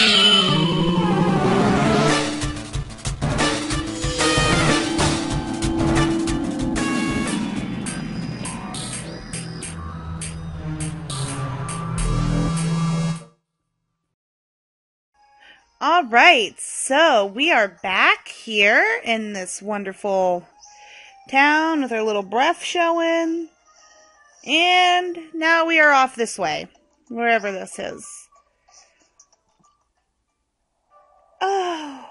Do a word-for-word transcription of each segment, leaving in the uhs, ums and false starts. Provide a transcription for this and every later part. All right, so we are back here in this wonderful town with our little breath showing. And now we are off this way, wherever this is. Oh.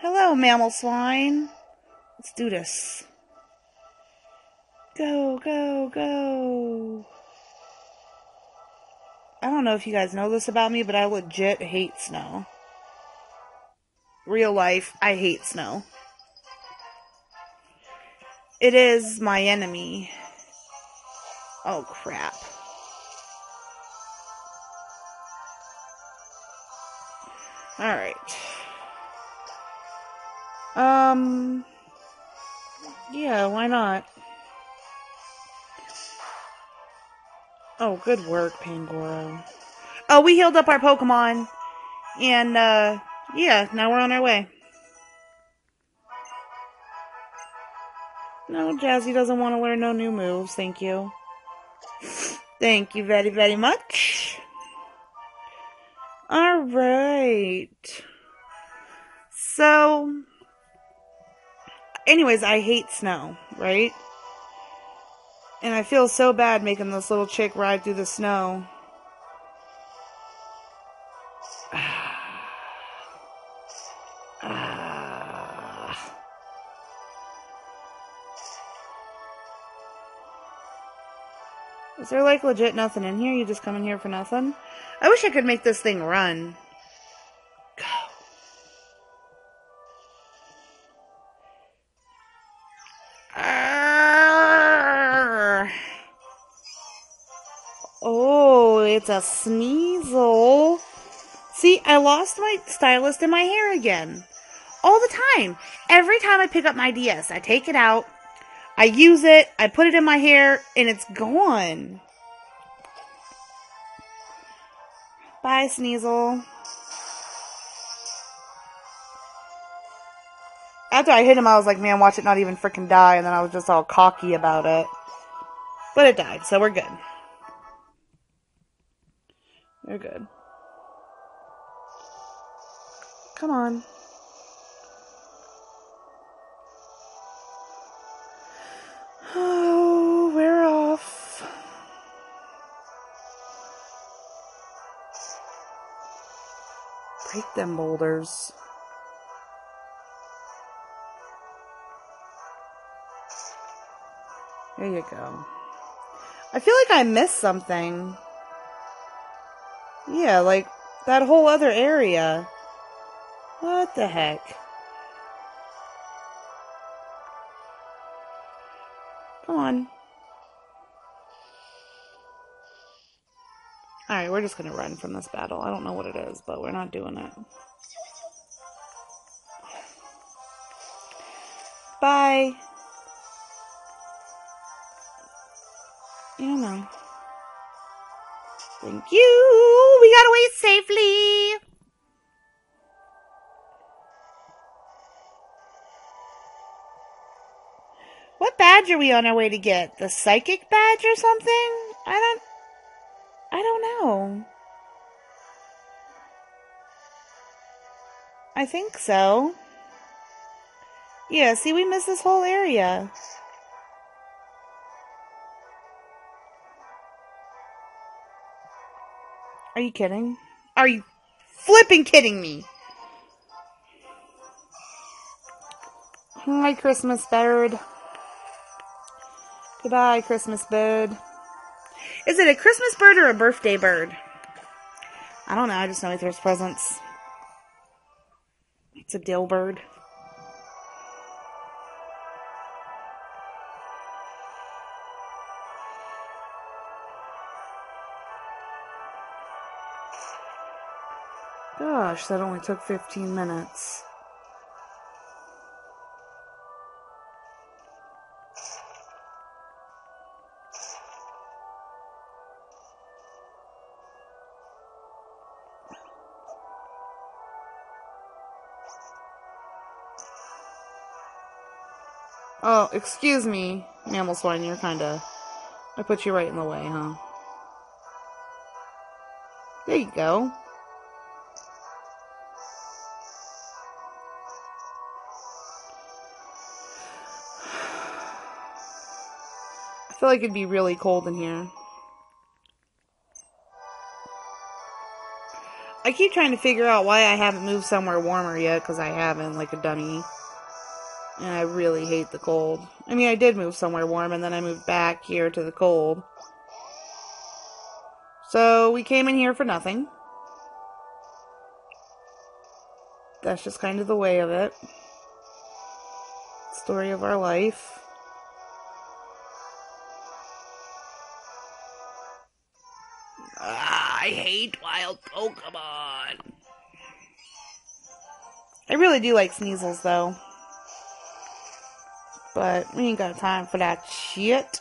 Hello, mammal swine. Let's do this. Go, go, go. I don't know if you guys know this about me, but I legit hate snow. Real life, I hate snow. It is my enemy. Oh, crap. Alright. Um, yeah, why not? Oh, good work, Pangoro. Oh, we healed up our Pokemon. And, uh, yeah, now we're on our way. No, Jazzy doesn't want to learn no new moves. Thank you. Thank you very, very much. Alright. So, anyways, I hate snow, right? And I feel so bad making this little chick ride through the snow. Ah. Ah. Is there like legit nothing in here? You just come in here for nothing? I wish I could make this thing run. Go. It's a Sneasel. See, I lost my stylus in my hair again. All the time. Every time I pick up my D S, I take it out, I use it, I put it in my hair, and it's gone. Bye, Sneasel. After I hit him, I was like, man, watch it not even freaking die, and then I was just all cocky about it. But it died, so we're good. They're good. Come on. Oh, we're off. Break them boulders. There you go. I feel like I missed something. Yeah, like, that whole other area. What the heck? Come on. Alright, we're just gonna run from this battle. I don't know what it is, but we're not doing it. Bye! You don't know. Thank you! We got away safely! What badge are we on our way to get? The psychic badge or something? I don't... I don't know. I think so. Yeah, see, we missed this whole area. Are you kidding? Are you flipping kidding me? Hi, Christmas bird. Goodbye, Christmas bird. Is it a Christmas bird or a birthday bird? I don't know. I just know he throws presents. It's a dill bird. Gosh, that only took fifteen minutes. Oh, excuse me, Mammal Swine, you're kinda... I put you right in the way, huh? There you go. I feel like it'd be really cold in here. I keep trying to figure out why I haven't moved somewhere warmer yet, because I haven't, like a dummy. And I really hate the cold. I mean, I did move somewhere warm, and then I moved back here to the cold. So, we came in here for nothing. That's just kind of the way of it. Story of our life. Ah, I hate wild Pokemon! I really do like Sneasels, though. But we ain't got time for that shit.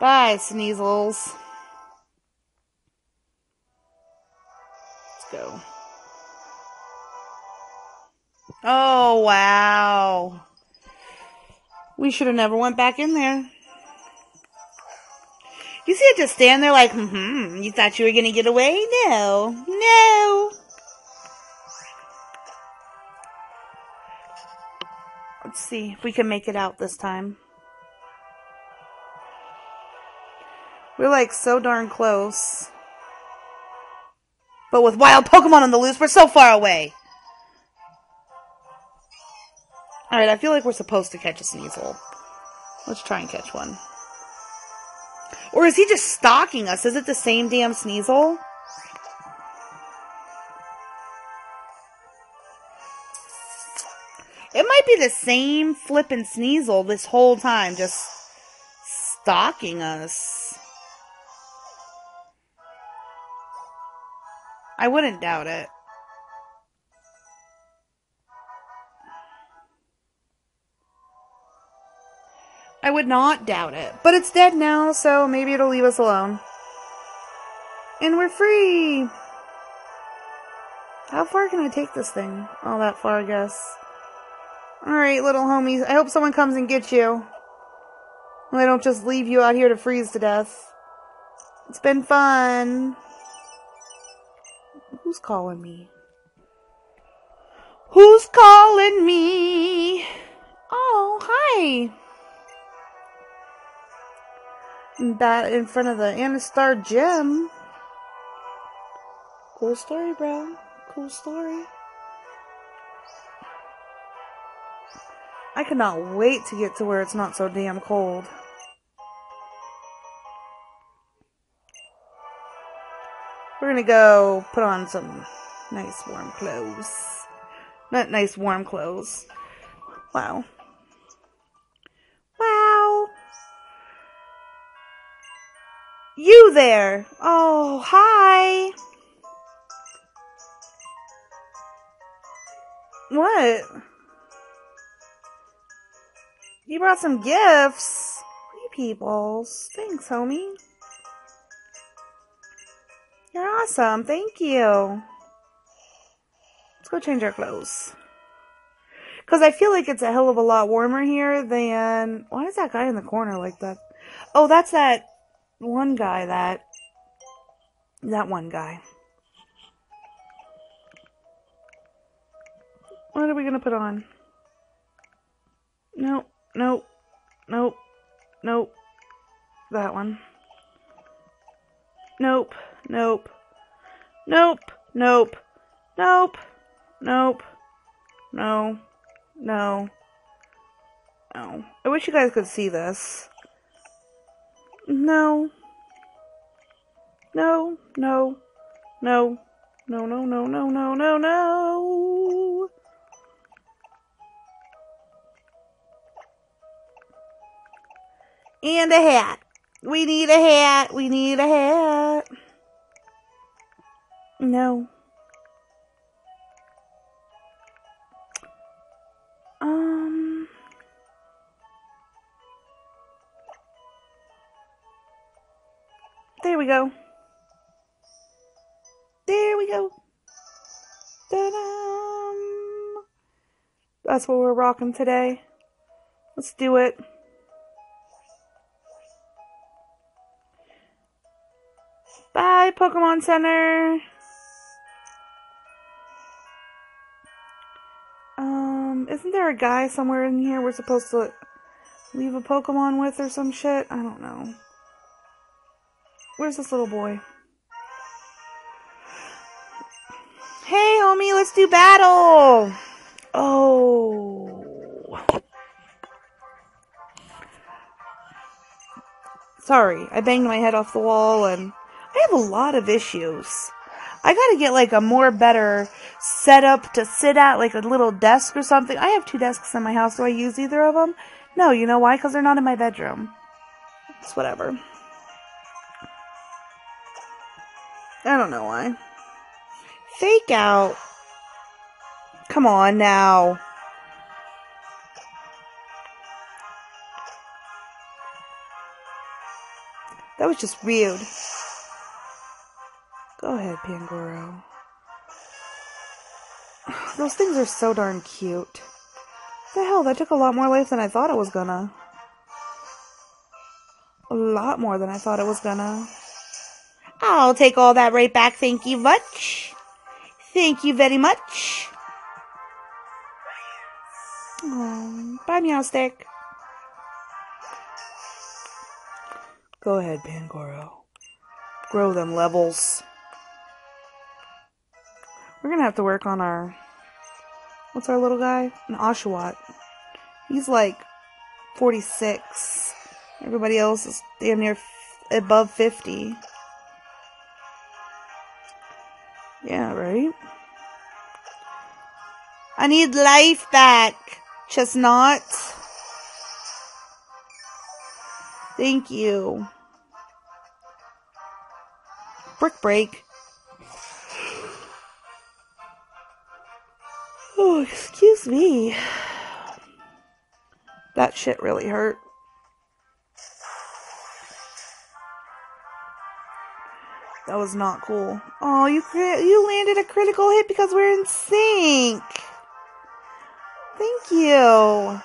Bye, Sneasels. Let's go. Oh, wow. We should have never went back in there. You see it just stand there like, mm-hmm, you thought you were going to get away? No. No. Let's see if we can make it out this time. We're like so darn close. But with wild Pokemon on the loose, we're so far away. Alright, I feel like we're supposed to catch a Sneasel. Let's try and catch one. Or is he just stalking us? Is it the same damn Sneasel? It might be the same flippin' Sneasel this whole time, just stalking us. I wouldn't doubt it. I would not doubt it. But it's dead now, so maybe it'll leave us alone. And we're free! How far can I take this thing? All that far, I guess. Alright, little homies. I hope someone comes and gets you. And they don't just leave you out here to freeze to death. It's been fun. Who's calling me? Who's calling me? Oh, hi. That in front of the Anistar Gym. Cool story, bro. Cool story. I cannot wait to get to where it's not so damn cold. We're gonna go put on some nice warm clothes. Not nice warm clothes. Wow. Wow. You there! Oh, hi! What? You brought some gifts. Hey, peoples. Thanks, homie. You're awesome. Thank you. Let's go change our clothes. Because I feel like it's a hell of a lot warmer here than... Why is that guy in the corner like that? Oh, that's that one guy that... That one guy. What are we going to put on? Nope. Nope, nope, nope, that one. Nope, nope, nope, nope, nope, nope, no, no, no. I wish you guys could see this. No, no, no, no, no, no, no, no, no, no, no. And a hat. We need a hat. We need a hat. No. Um. There we go. There we go. Ta-da! That's what we're rocking today. Let's do it. Bye, Pokemon Center. Um, isn't there a guy somewhere in here we're supposed to leave a Pokemon with or some shit? I don't know. Where's this little boy? Hey, homie, let's do battle! Oh. Sorry, I banged my head off the wall and I have a lot of issues. I gotta get like a more better setup to sit at, like a little desk or something. I have two desks in my house. Do I use either of them? No, you know why? Because they're not in my bedroom. It's whatever. I don't know why. Fake out. Come on now. That was just weird. Go ahead, Pangoro. Those things are so darn cute. The hell, that took a lot more life than I thought it was gonna. A lot more than I thought it was gonna. I'll take all that right back, thank you much. Thank you very much. Oh, bye, Meowstic. Go ahead, Pangoro. Grow them levels. We're gonna have to work on our... What's our little guy? An Oshawott. He's like forty-six. Everybody else is damn near above fifty. Yeah, right? I need life back, Chestnut. Thank you. Brick break. Oh, excuse me. That shit really hurt. That was not cool. Oh, you crit you landed a critical hit because we're in sync. Thank you.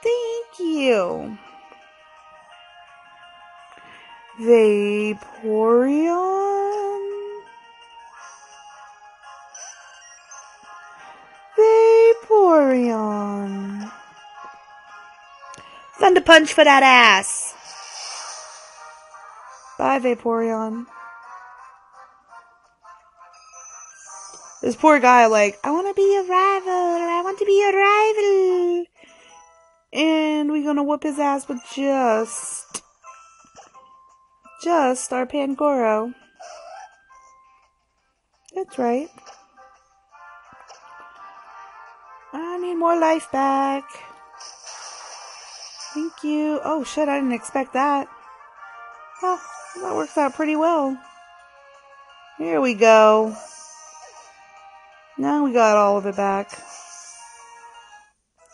Thank you. Vaporeon? Vaporeon. Thunder punch for that ass. Bye, Vaporeon. This poor guy, like, I want to be a rival. I want to be a rival. And we're going to whoop his ass with just... Just our Pangoro. That's right. I need more life back. Thank you. Oh shit, I didn't expect that. Well, that works out pretty well. Here we go. Now we got all of it back.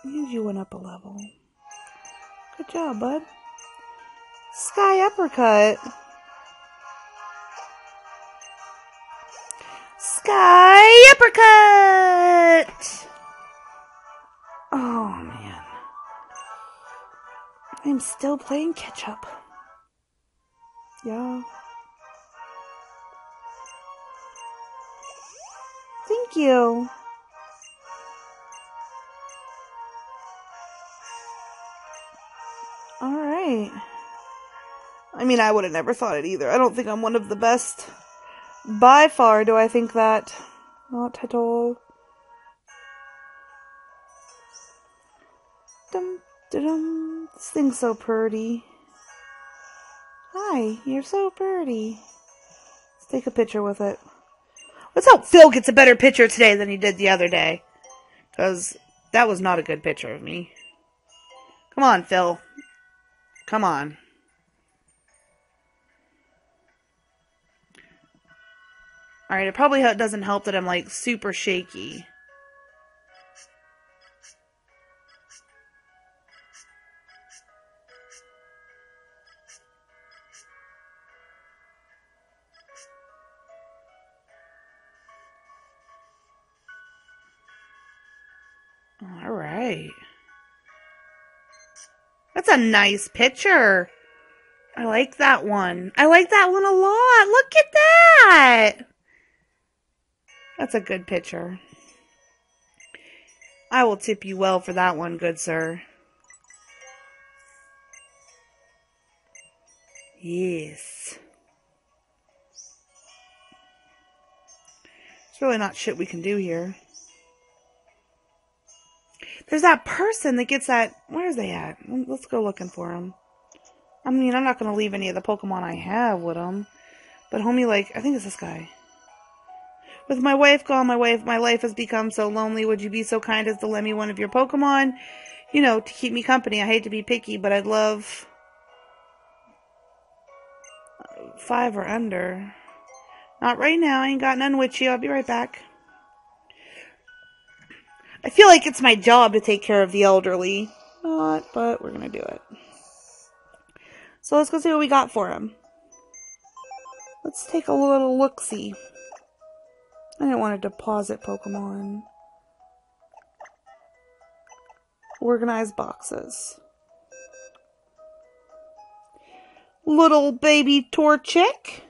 And you went up a level. Good job, bud. Sky uppercut. Sky uppercut! Oh, man. I'm still playing catch-up. Yeah. Thank you. All right. I mean, I would have never thought it either. I don't think I'm one of the best. By far, do I think that? Not at all. Dum, dum. This thing's so pretty. Hi, you're so pretty. Let's take a picture with it. Let's hope Phil gets a better picture today than he did the other day. Because that was not a good picture of me. Come on, Phil. Come on. Alright, it probably doesn't help that I'm, like, super shaky. That's a nice picture. I like that one. I like that one a lot. Look at that. That's a good picture. I will tip you well for that one, good sir. Yes. There's really not shit we can do here. There's that person that gets that... Where is they at? Let's go looking for them. I mean, I'm not going to leave any of the Pokemon I have with them. But homie, like, I think it's this guy. With my wife gone, my wife, my life has become so lonely. Would you be so kind as to lend me one of your Pokemon? You know, to keep me company. I hate to be picky, but I'd love... Five or under. Not right now. I ain't got none with you. I'll be right back. I feel like it's my job to take care of the elderly. Not, but we're going to do it. So let's go see what we got for him. Let's take a little look-see. I didn't want to deposit Pokemon. Organize boxes. Little baby Torchic.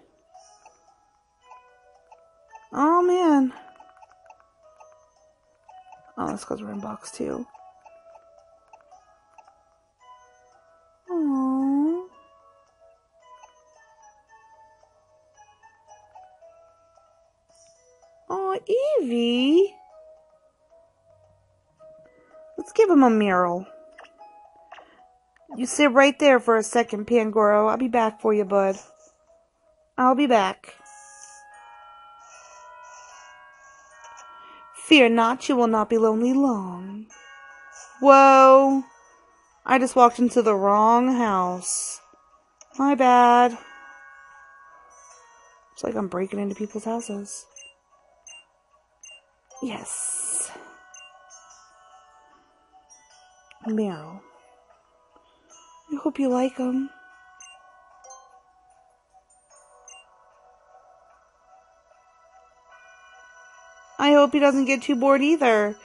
Oh, man. Oh, that's because we're in box two. Aww. Aw, Eevee. Let's give him a mural. You sit right there for a second, Pangoro. I'll be back for you, bud. I'll be back. Fear not, you will not be lonely long. Whoa. I just walked into the wrong house. My bad. It's like I'm breaking into people's houses. Yes. Meow. I hope you like them. I hope he doesn't get too bored either.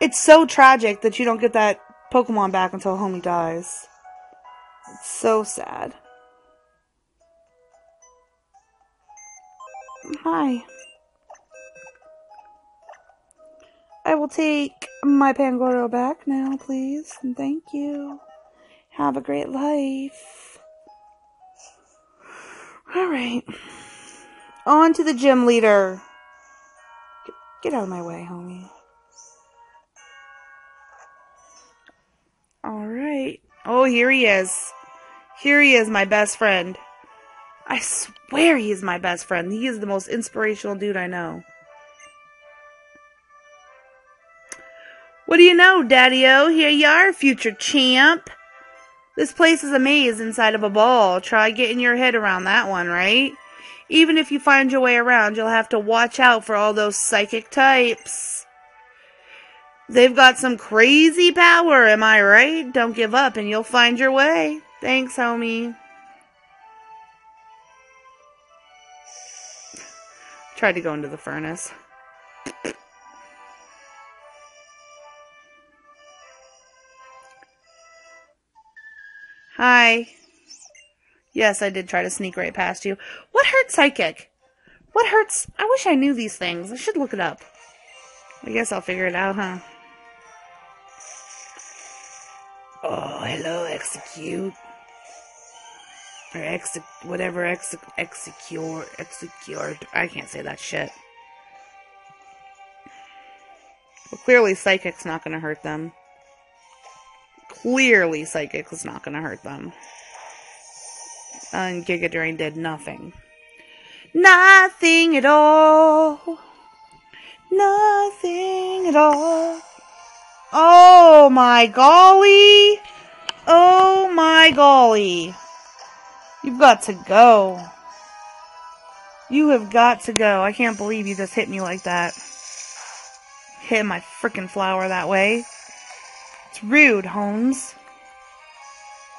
It's so tragic that you don't get that Pokemon back until homie dies. It's so sad. Hi. I will take my Pangoro back now, please. And thank you. Have a great life. Alright. On to the gym leader. Get out of my way, homie. Alright. Oh, here he is. Here he is, my best friend. I swear he is my best friend. He is the most inspirational dude I know. What do you know, Daddy-O? Here you are, future champ. This place is a maze inside of a ball. Try getting your head around that one, right? Even if you find your way around, you'll have to watch out for all those psychic types. They've got some crazy power, am I right? Don't give up and you'll find your way. Thanks, homie. Tried to go into the furnace. Hi. Yes, I did try to sneak right past you. What hurts psychic? What hurts? I wish I knew these things. I should look it up. I guess I'll figure it out, huh? Oh, hello, execute. Or exec... Whatever, exec... Execure... Execure... I can't say that shit. Well, clearly psychic's not gonna hurt them. Clearly psychic's not gonna hurt them. And Gigadrain did nothing. Nothing at all. Nothing at all. Oh my golly. Oh my golly. You've got to go. You have got to go. I can't believe you just hit me like that. Hit my frickin' flower that way. It's rude, Holmes.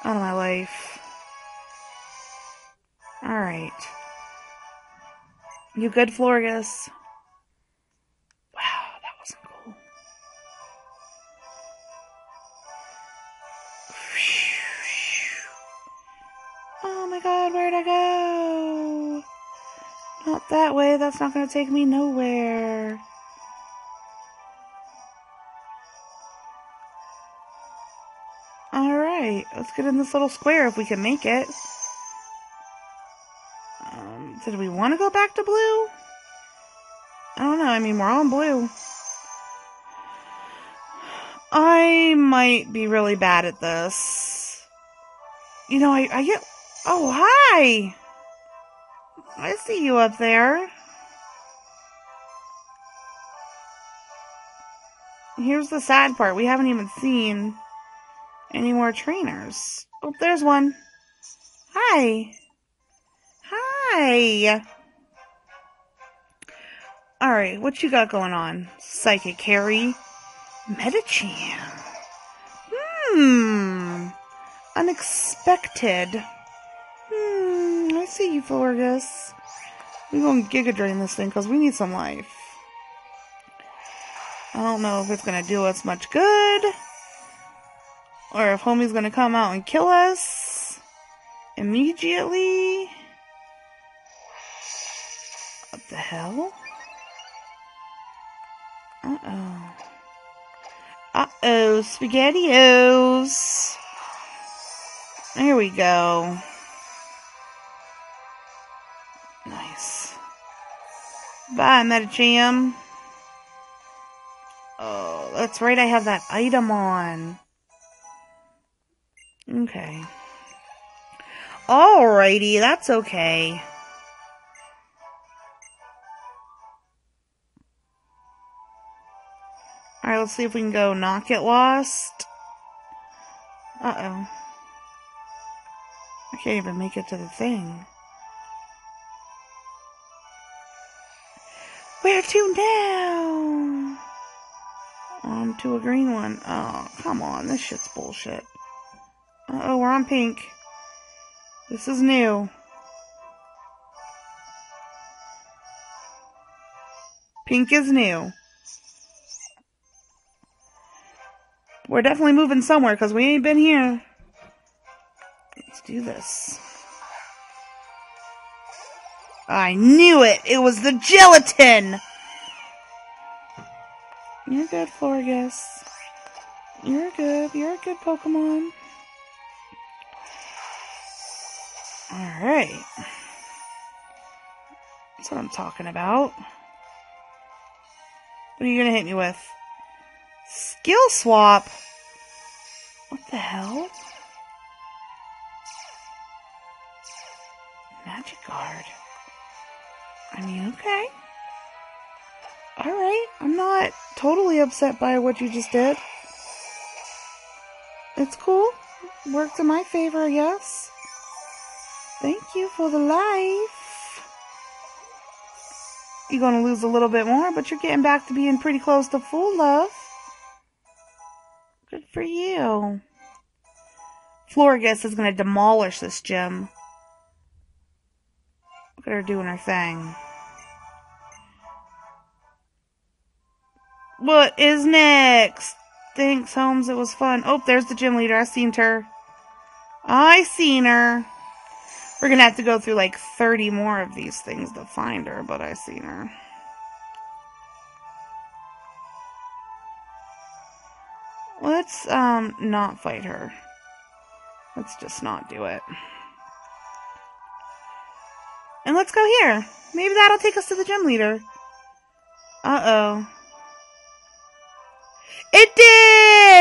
Oh my life. Alright. You good, Florges? Wow, that wasn't cool. Oh my god, where'd I go? Not that way, that's not gonna take me nowhere. Alright, let's get in this little square if we can make it. Um, did we want to go back to blue? I don't know, I mean, we're all in blue. I might be really bad at this. You know, I, I get... Oh, hi! I see you up there. Here's the sad part. We haven't even seen any more trainers. Oh, there's one. Hi. Hi. Alright, what you got going on? Psychic Harry. Medicham. Hmm. Unexpected. Hmm. I see you, Florges. We're going to Giga Drain this thing because we need some life. I don't know if it's going to do us much good. Or if homie's gonna come out and kill us immediately. What the hell? Uh-oh. Uh-oh, SpaghettiOs. There we go. Nice. Bye, Medicham. Oh, that's right, I have that item on. Okay. Alrighty, that's okay. Alright, let's see if we can go not get lost. Uh-oh. I can't even make it to the thing. Where to now? On to a green one. Oh, come on, this shit's bullshit. Uh-oh, we're on pink. This is new. Pink is new. We're definitely moving somewhere because we ain't been here. Let's do this. I knew it! It was the gelatin! You're good, Florges. You're good. You're a good Pokemon. Alright. That's what I'm talking about. What are you gonna hit me with? Skill swap? What the hell? Magic guard. I mean, okay. Alright, I'm not totally upset by what you just did. It's cool. Worked in my favor, I guess. Thank you for the life. You're going to lose a little bit more, but you're getting back to being pretty close to full love. Good for you. Florges is going to demolish this gym. Look at her doing her thing. What is next? Thanks, Holmes. It was fun. Oh, there's the gym leader. I seen her. I seen her. We're gonna have to go through like thirty more of these things to find her, but I seen her. Let's um not fight her. Let's just not do it. And let's go here. Maybe that'll take us to the gym leader. Uh-oh. It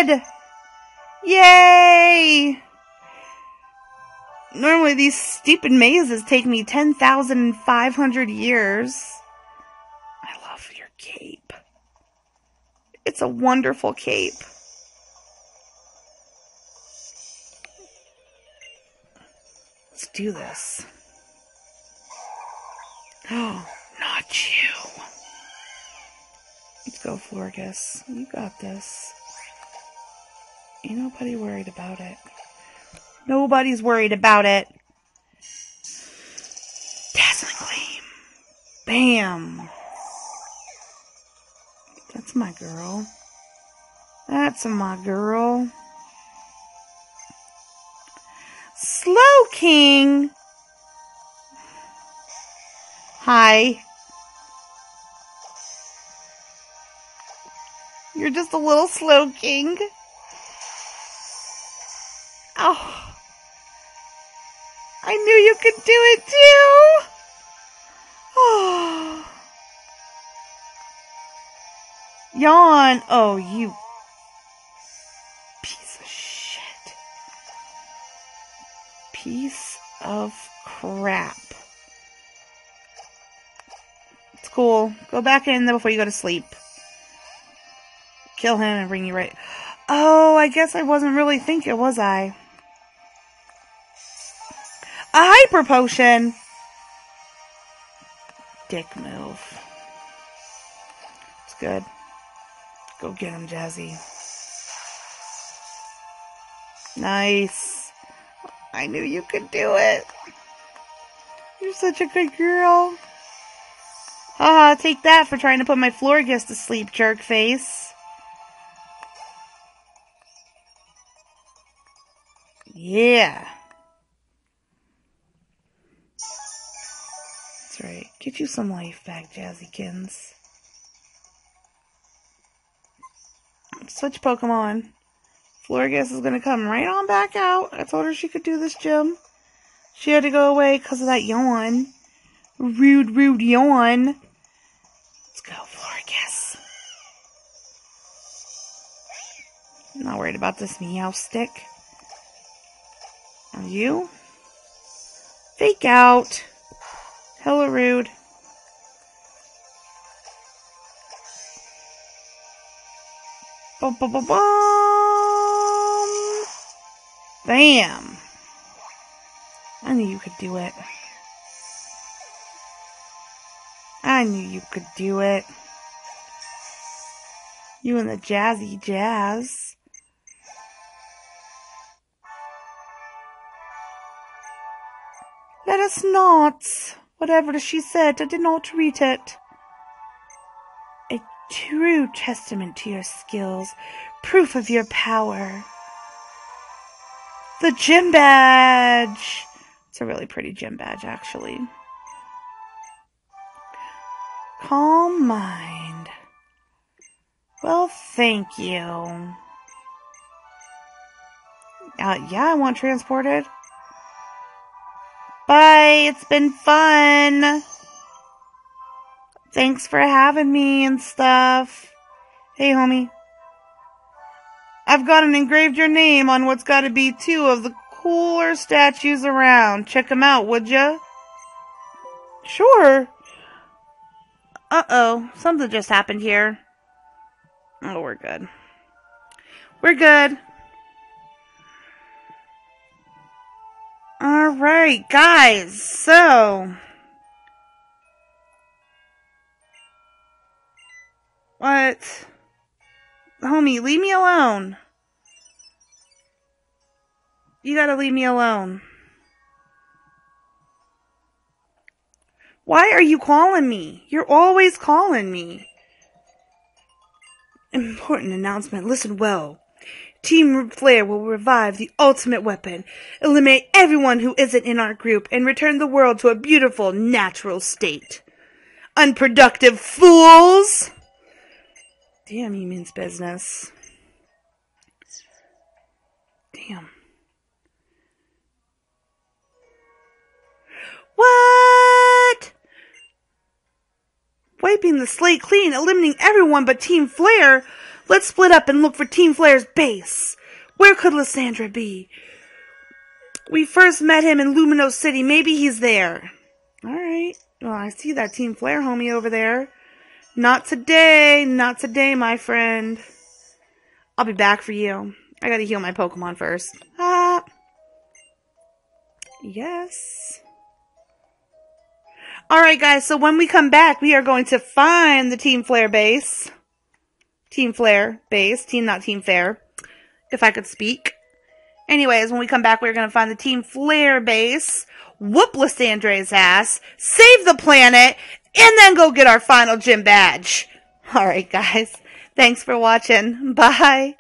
did! Yay! Normally these stupid mazes take me ten thousand five hundred years. I love your cape. It's a wonderful cape. Let's do this. Oh, not you. Let's go, Florges. You got this. Ain't nobody worried about it. Nobody's worried about it. Dazzling Gleam. Bam. That's my girl. That's my girl. Slow Slowking. Hi. You're just a little Slowking. Oh. I knew you could do it too. Oh. Yawn. Oh, you piece of shit. Piece of crap. It's cool. Go back in there before you go to sleep. Kill him and bring you right. Oh, I guess I wasn't really thinking, was I? A hyper potion. Dick move. It's good. Go get him, Jazzy. Nice. I knew you could do it. You're such a good girl. Haha, take that for trying to put my Florges to sleep, jerk face. Yeah. That's right. Get you some life back, Jazzykins. Switch Pokemon. Florges is going to come right on back out. I told her she could do this gym. She had to go away because of that yawn. Rude, rude yawn. Let's go, Florges. I'm not worried about this Meowstic. And you? Fake out. Hella rude. Bum, bum, bum, bum. Bam. I knew you could do it. I knew you could do it. You and the Jazzy Jazz. Let us not. Whatever she said, I did not read it. A true testament to your skills. Proof of your power. The gym badge. It's a really pretty gym badge, actually. Calm mind. Well, thank you. Uh, yeah, I want transported. Bye, it's been fun. Thanks for having me and stuff. Hey, homie. I've got and engraved your name on what's gotta be two of the cooler statues around. Check them out, would ya? Sure. Uh-oh, something just happened here. Oh, we're good. We're good. Alright, guys, so... What? Homie, leave me alone. You gotta leave me alone. Why are you calling me? You're always calling me. Important announcement. Listen well. Team Flare will revive the ultimate weapon, eliminate everyone who isn't in our group, and return the world to a beautiful, natural state. Unproductive fools! Damn, he means business. Damn. What? Wiping the slate clean, eliminating everyone but Team Flare? Let's split up and look for Team Flare's base. Where could Lysandre be? We first met him in Lumino City. Maybe he's there. Alright. Well, I see that Team Flare homie over there. Not today. Not today, my friend. I'll be back for you. I gotta heal my Pokemon first. Ah. Yes. Alright, guys. So when we come back, we are going to find the Team Flare base. Team Flare base. Team, not Team Fair. If I could speak. Anyways, when we come back, we're going to find the Team Flare base. Whoop Lysandre's ass. Save the planet. And then go get our final gym badge. Alright, guys. Thanks for watching. Bye.